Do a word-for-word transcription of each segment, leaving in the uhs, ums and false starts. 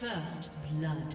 First blood.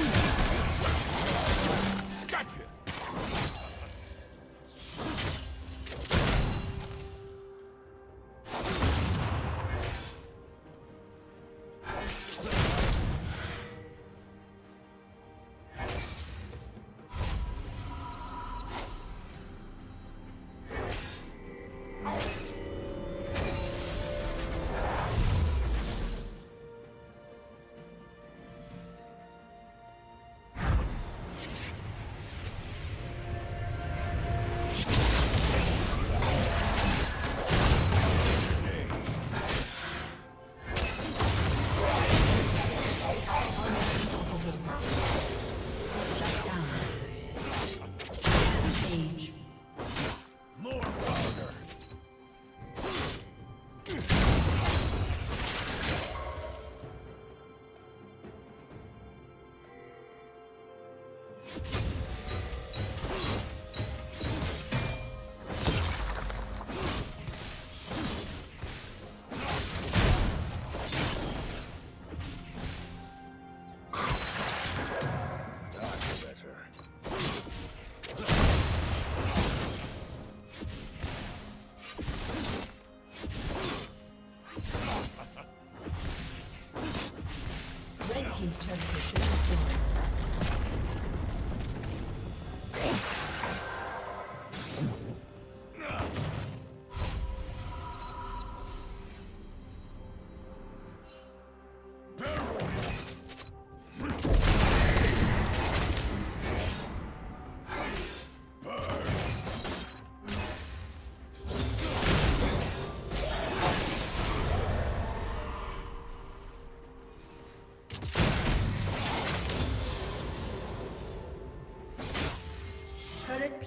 You He's trying to push it.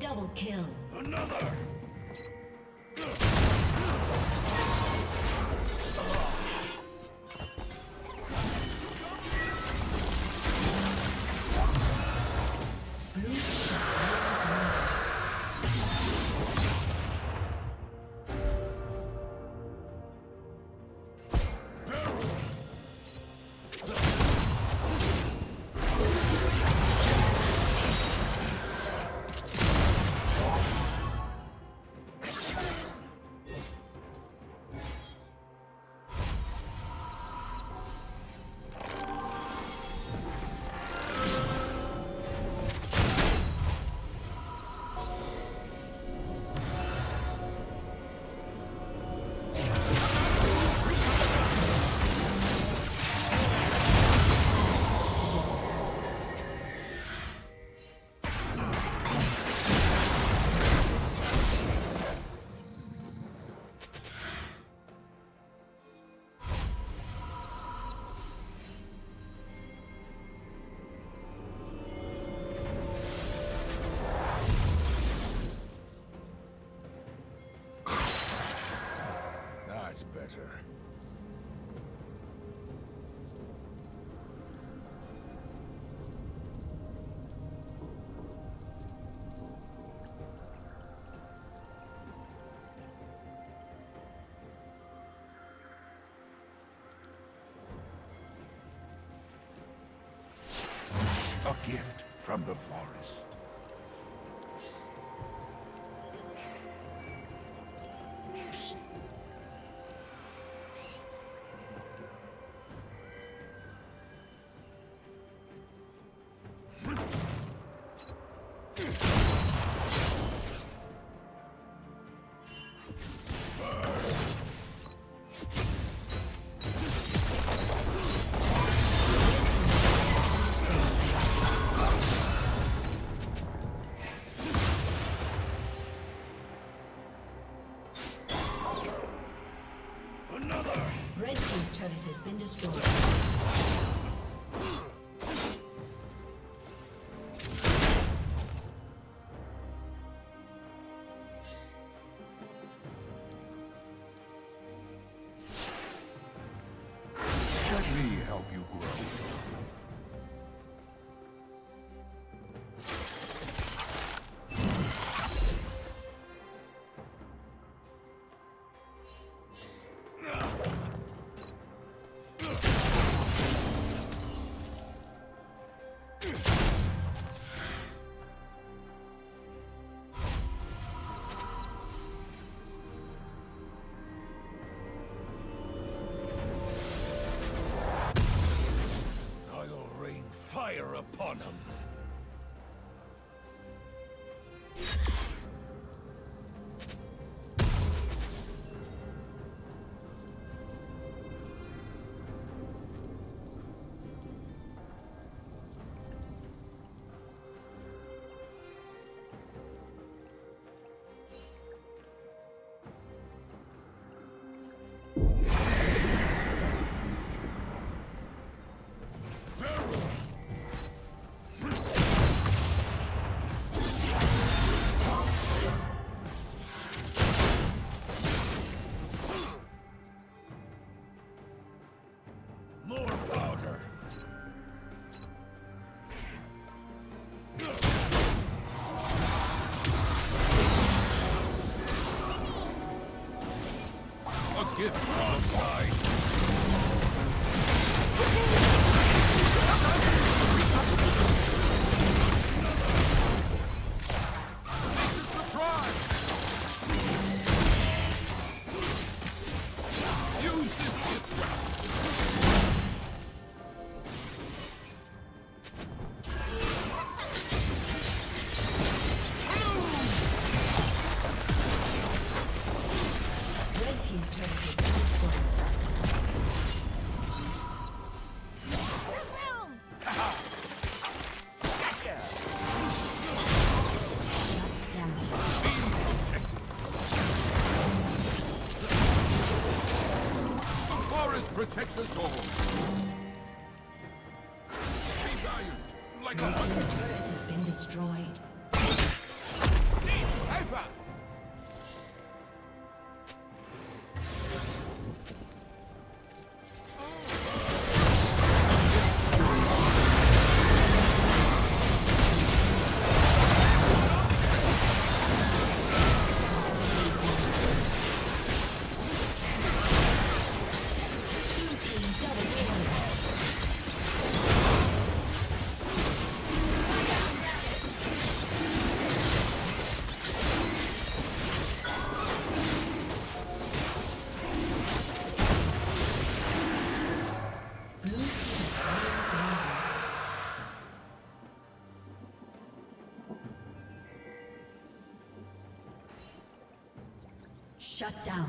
Double kill. Another! A gift from the forest. Upon him. Give broadside. Protect us all. Be valiant, like a hunter. The turret has been destroyed. Alpha! Shut down.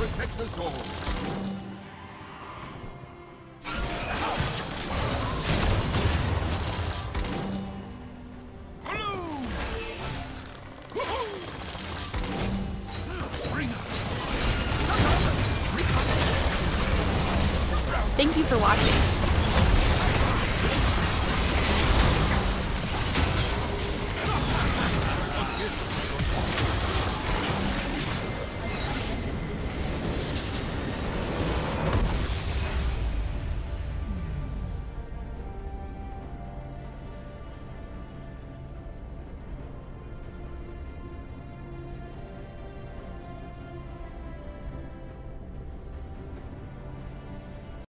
Protect the gold. Thank you for watching.